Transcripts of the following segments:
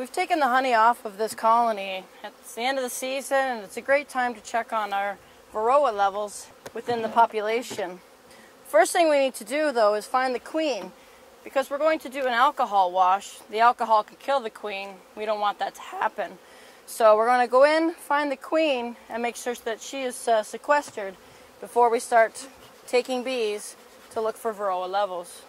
We've taken the honey off of this colony. It's the end of the season, and it's a great time to check on our Varroa levels within the population. First thing we need to do, though, is find the queen, because we're going to do an alcohol wash. The alcohol could kill the queen. We don't want that to happen. So we're going to go in, find the queen, and make sure that she is sequestered before we start taking bees to look for Varroa levels.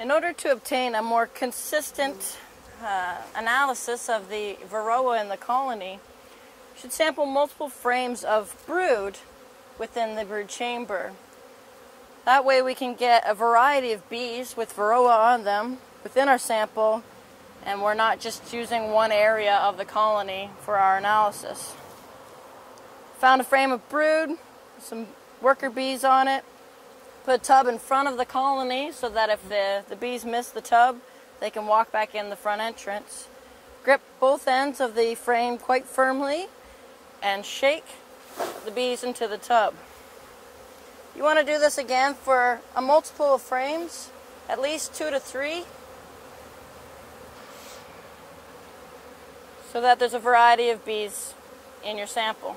In order to obtain a more consistent analysis of the Varroa in the colony, you should sample multiple frames of brood within the brood chamber. That way we can get a variety of bees with Varroa on them within our sample, and we're not just using one area of the colony for our analysis. Found a frame of brood, some worker bees on it. Put a tub in front of the colony so that if the bees miss the tub, they can walk back in the front entrance. Grip both ends of the frame quite firmly and shake the bees into the tub. You want to do this again for a multiple of frames, at least 2 to 3, so that there's a variety of bees in your sample.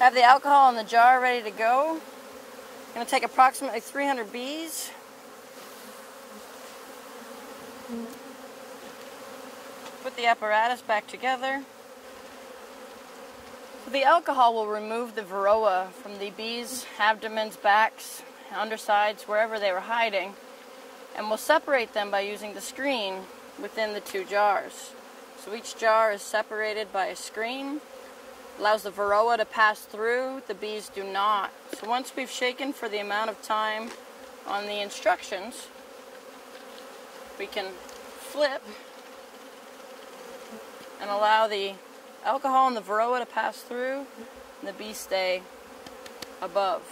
Have the alcohol in the jar ready to go. I'm going to take approximately 300 bees. Put the apparatus back together. The alcohol will remove the Varroa from the bees' abdomens, backs, undersides, wherever they were hiding, and we'll separate them by using the screen within the two jars. So each jar is separated by a screen. Allows the Varroa to pass through, the bees do not. So once we've shaken for the amount of time on the instructions, we can flip and allow the alcohol and the Varroa to pass through, and the bees stay above.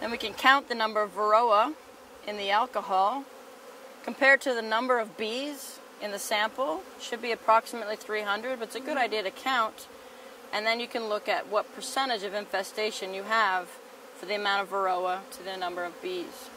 Then we can count the number of Varroa in the alcohol compared to the number of bees in the sample. It should be approximately 300, but it's a good idea to count, and then you can look at what percentage of infestation you have for the amount of Varroa to the number of bees.